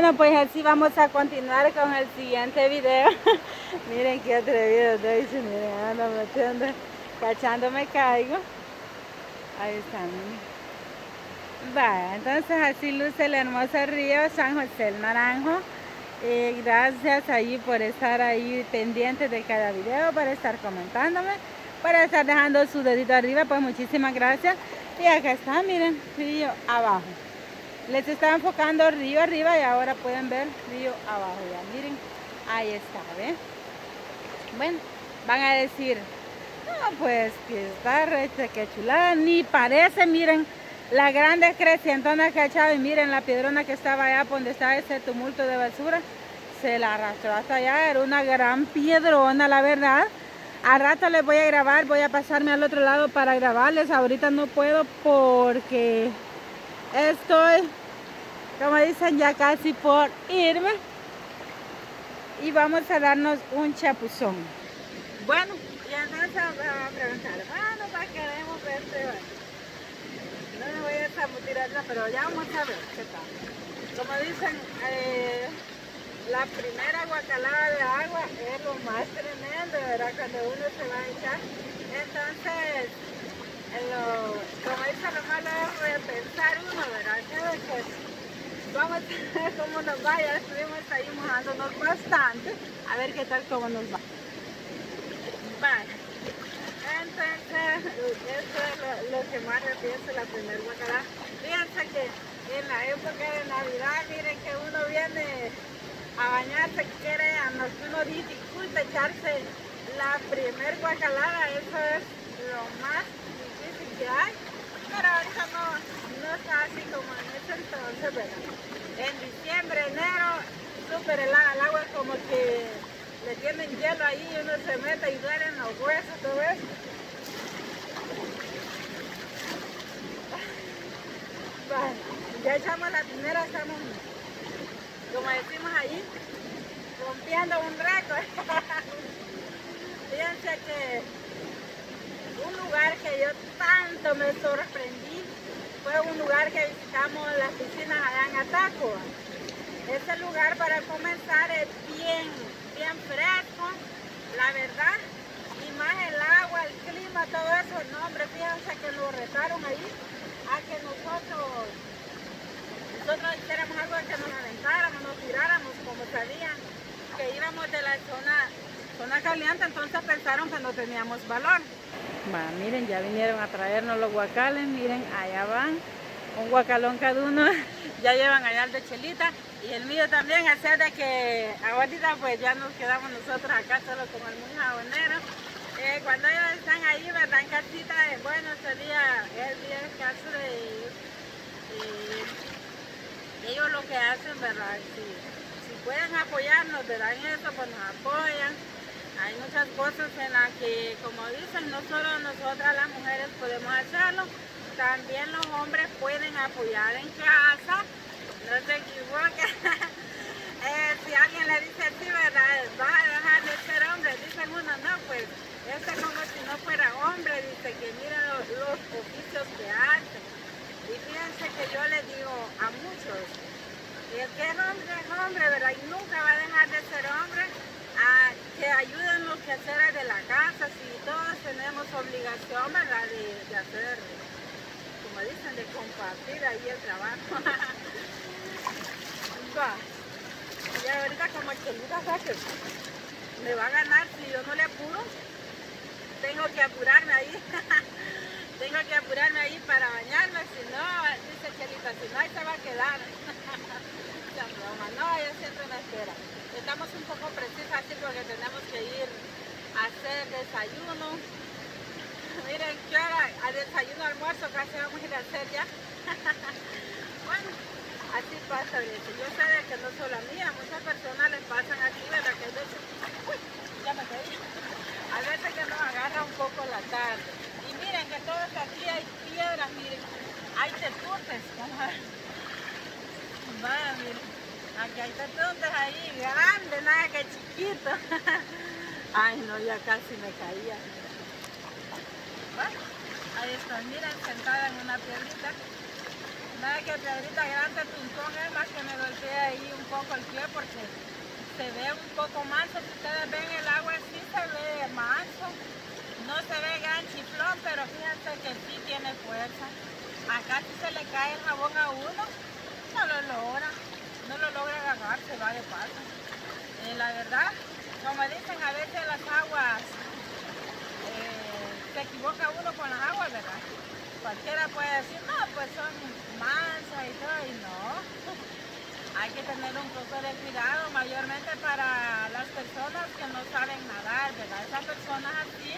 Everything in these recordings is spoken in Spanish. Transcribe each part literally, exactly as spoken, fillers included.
Bueno, pues así vamos a continuar con el siguiente video. Miren qué atrevido estoy, miren, ando metiendo, cachando me caigo. Ahí está, miren. Vaya, entonces así luce el hermoso río San José el Naranjo. Eh, gracias allí por estar ahí pendientes de cada video, por estar comentándome, para estar dejando su dedito arriba, pues muchísimas gracias. Y acá está, miren, río abajo. Les estaba enfocando río arriba y ahora pueden ver río abajo, ya miren, ahí está, ¿ven? Bueno, van a decir, no, pues que está re que chulada, ni parece, miren, la grande crecientona que ha echado y miren la piedrona que estaba allá donde estaba ese tumulto de basura, se la arrastró hasta allá, era una gran piedrona, la verdad. Al rato les voy a grabar, voy a pasarme al otro lado para grabarles, ahorita no puedo porque estoy, como dicen, ya casi por irme y vamos a darnos un chapuzón. Bueno, ya entonces vamos a preguntar, bueno, para que queremos ver este baño. No me voy a zamutir atrás, pero ya vamos a ver qué tal. Como dicen, eh, la primera guacalada de agua es lo más tremendo, ¿verdad? Cuando uno se va a echar. Entonces, en lo, como dicen, lo malo es repensar uno, ¿verdad? Entonces, vamos a ver cómo nos va, ya estuvimos ahí mojándonos bastante, a ver qué tal cómo nos va. Vale, entonces, eso es lo, lo que más repienso, la primera guacalada. Fíjense que en la época de Navidad, miren que uno viene a bañarse, que quiere, a uno dificulta echarse la primera guacalada, eso es lo más que hay, pero ahorita no, no está así como en ese entonces, ¿verdad? En diciembre, enero, súper helada el agua, como que le tienen hielo ahí y uno se mete y duelen los huesos, todo eso. Bueno, ya echamos la primera, estamos, como decimos allí, rompiendo un récord. Fíjense que un lugar que yo tanto me sorprendí fue un lugar que visitamos las piscinas allá en Ataco. Ese lugar para comenzar es bien, bien fresco, la verdad, y más el agua, el clima, todo eso, no hombre, fíjense que nos retaron ahí a que nosotros, nosotros hiciéramos algo que nos aventáramos, nos tiráramos, como sabían que íbamos de la zona, zona caliente, entonces pensaron que no teníamos valor. Bueno, miren, ya vinieron a traernos los guacales, miren, allá van, un guacalón cada uno, ya llevan allá el de Chelita y el mío también, o sea, de que ahorita pues ya nos quedamos nosotros acá solo como el muy jabonero. Eh, cuando ellos están ahí, ¿verdad? En casita, eh, bueno, sería el día escaso de ellos, y ellos lo que hacen, ¿verdad? Si, si pueden apoyarnos, ¿verdad? En eso, pues nos apoyan. Hay muchas cosas en las que, como dicen, no solo nosotras las mujeres podemos hacerlo, también los hombres pueden apoyar en casa, no se equivoquen. eh, si alguien le dice a ti, ¿verdad? Vas a dejar de ser hombre, dicen uno, no, pues, este es como si no fuera hombre, dice que miren los, los oficios que hacen. Y fíjense que yo les digo a muchos, el que es hombre es hombre, ¿verdad? Y nunca va a dejar de ser hombre. A que ayuden los quehaceres de la casa, si todos tenemos obligación, ¿verdad? De, de hacer, como dicen, de compartir ahí el trabajo. Y ahorita como el Chelita saque, me va a ganar si yo no le apuro, tengo que apurarme ahí, tengo que apurarme ahí para bañarme, si no, dice Chelita, si no ahí se va a quedar. No, ella siempre me espera. Estamos un poco precisas así porque tenemos que ir a hacer desayuno. Miren que ahora al desayuno, almuerzo, casi vamos a ir a hacer ya. Bueno, así pasa, ¿verdad? Yo sé que no solo a mí, a muchas personas les pasan aquí, ¿verdad? Que a veces, uy, ya me caí. A veces que nos agarra un poco la tarde. Y miren que todo esto aquí hay piedras, miren, hay tetutes. Vaya, miren. Aquí hay tatuajes ahí, grande, nada que chiquito. Ay, no, ya casi me caía. Bueno, ahí estoy, miren, sentada en una piedrita. Nada que piedrita grande, tuntón, es más que me golpeé ahí un poco. calculé porque se ve un poco manso. Si ustedes ven el agua, sí se ve manso, no se ve ganchiflón, pero fíjense que sí tiene fuerza. Acá si se le cae el jabón a uno, no lo logra, no lo logra agarrar, se va de paso. Eh, la verdad, como dicen, a veces las aguas, eh, se equivoca uno con las aguas, ¿verdad? Cualquiera puede decir, no, pues son mansas y todo, y no. Hay que tener un poco de cuidado, mayormente para las personas que no saben nadar, ¿verdad? Esas personas así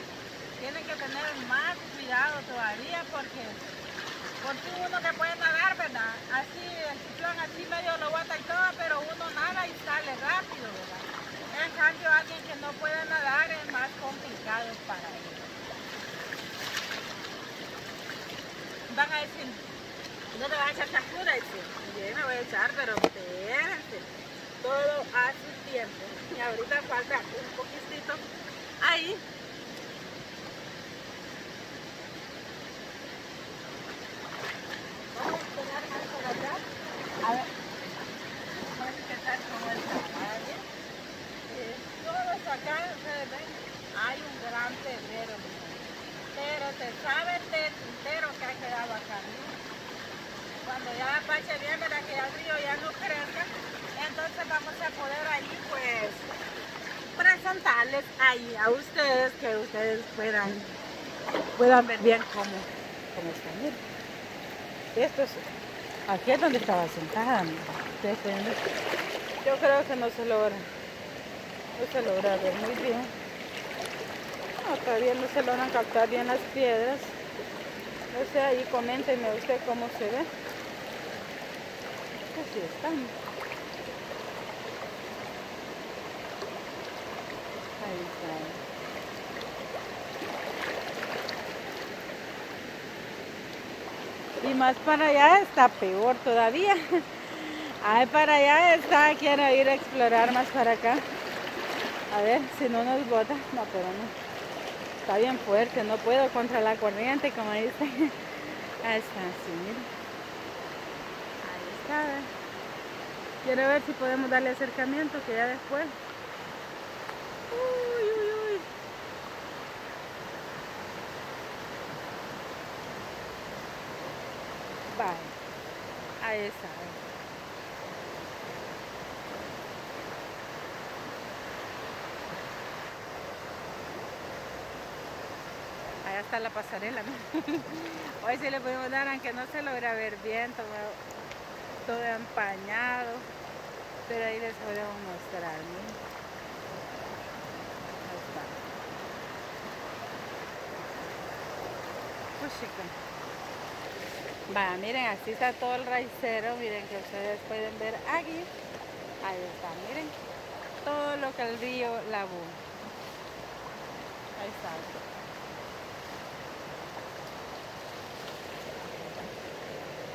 tienen que tener más cuidado todavía, porque porque uno que puede nadar, ¿verdad? Así, el ciclón así medio lo bota y todo, pero uno nada y sale rápido, ¿verdad? En cambio, alguien que no puede nadar es más complicado para él. Van a decir, no te vas a echar chascura, y sí, yo me voy a echar, pero espérense, todo a su tiempo. Y ahorita falta un poquitito ahí. Vamos a pegar más por acá. A ver, vamos a intentar con el caballo. Eh, todos acá, ustedes ven, hay un gran terrero, pero se sabe el tintero que ha quedado acá, ¿no? Cuando ya pache bien, ¿verdad? Que ya el río ya no crezca, entonces vamos a poder ahí pues presentarles ahí a ustedes, que ustedes puedan puedan ver bien cómo, cómo está. Miren, esto es, aquí es donde estaba sentada, ¿no? Ustedes pueden ver. Yo creo que no se logra, no se logra ver muy bien. No, todavía no se logran captar bien las piedras. No sé, ahí coméntenme usted cómo se ve. Así están. Ahí está. Y más para allá está peor todavía. Ay, para allá está. Quiero ir a explorar más para acá. A ver, si no nos bota. No, pero no. Está bien fuerte, no puedo contra la corriente, como dice. Ahí está, sí, miren. Ahí está. Quiero ver si podemos darle acercamiento, que ya después. Uy, uy, uy. Vale. Ahí está. Allá está la pasarela, ¿no? Hoy sí le pudimos dar, aunque no se logra ver bien, todo, todo empañado, pero ahí les podemos mostrar, ¿no? Ahí está. Pues chica. Va, miren, así está todo el raicero, miren que ustedes pueden ver aquí. Ahí está, miren, todo lo que el río lavó. Ahí está.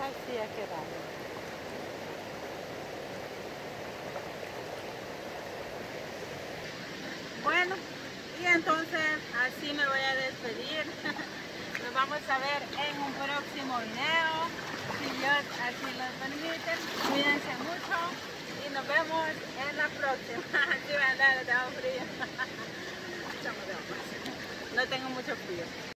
Así ha quedado. Bueno, y entonces así me voy a despedir. Nos vamos a ver en un próximo video, si Dios así lo permite. Cuídense mucho y nos vemos en la próxima. Así va a andar, tengo frío. No tengo mucho frío.